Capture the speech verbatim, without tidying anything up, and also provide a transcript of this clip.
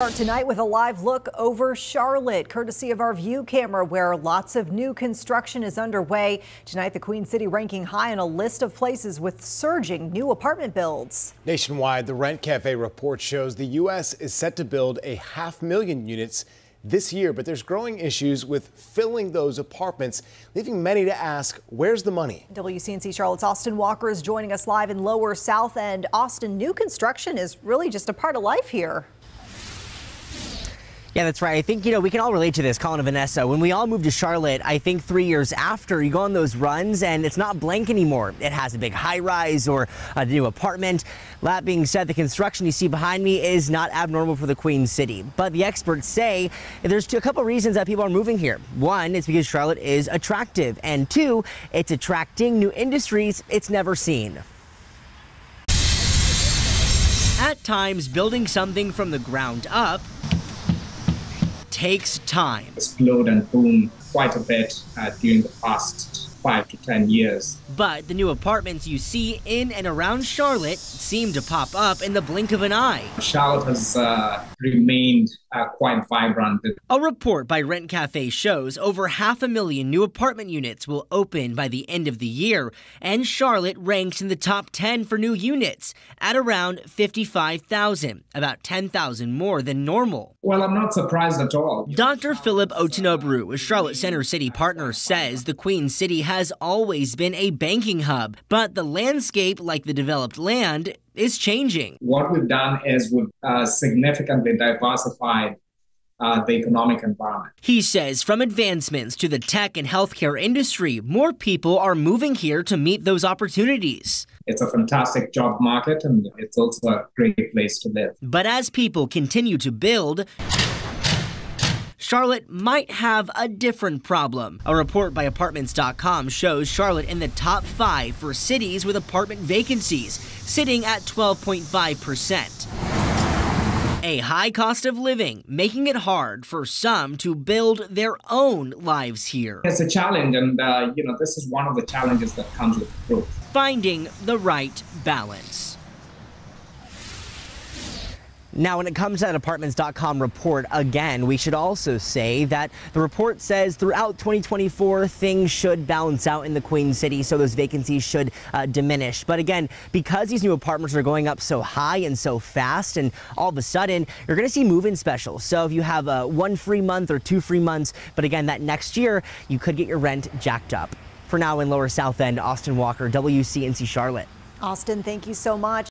Start tonight with a live look over Charlotte, courtesy of our view camera, where lots of new construction is underway. Tonight, the Queen City ranking high on a list of places with surging new apartment builds. Nationwide, the Rent Cafe report shows the U S is set to build a half million units this year, but there's growing issues with filling those apartments, leaving many to ask, where's the money? W C N C Charlotte's Austin Walker is joining us live in Lower South End. Austin, new construction is really just a part of life here. Yeah, that's right. I think, you know, we can all relate to this, Colin and Vanessa. When we all moved to Charlotte, I think three years after, you go on those runs and it's not blank anymore. It has a big high rise or a new apartment. That being said, the construction you see behind me is not abnormal for the Queen City. But the experts say there's a couple reasons that people are moving here. One, it's because Charlotte is attractive. And two, it's attracting new industries it's never seen. At times, building something from the ground up takes time. It's slowed and boomed quite a bit uh, during the past five to ten years. But the new apartments you see in and around Charlotte seem to pop up in the blink of an eye. Charlotte has uh, remained uh, quite vibrant. A report by Rent Cafe shows over half a million new apartment units will open by the end of the year, and Charlotte ranks in the top ten for new units at around fifty-five thousand, about ten thousand more than normal. Well, I'm not surprised at all. Doctor Philip Otinobru, a Charlotte Center City partner, says the Queen City has always been a banking hub, but the landscape, like the developed land, is changing. What we've done is we've uh, significantly diversified Uh, the economic environment. He says from advancements to the tech and healthcare industry, more people are moving here to meet those opportunities. It's a fantastic job market, and it's also a great place to live. But as people continue to build, Charlotte might have a different problem. A report by apartments dot com shows Charlotte in the top five for cities with apartment vacancies, sitting at twelve point five percent. A high cost of living, making it hard for some to build their own lives here. It's a challenge, and uh, you know, this is one of the challenges that comes with growth. Finding the right balance. Now, when it comes to that apartments dot com report, again, we should also say that the report says throughout twenty twenty-four, things should balance out in the Queen City, so those vacancies should uh, diminish. But again, because these new apartments are going up so high and so fast, and all of a sudden, you're going to see move-in specials. So if you have uh, one free month or two free months, but again, that next year, you could get your rent jacked up. For now, in Lower South End, Austin Walker, W C N C Charlotte. Austin, thank you so much.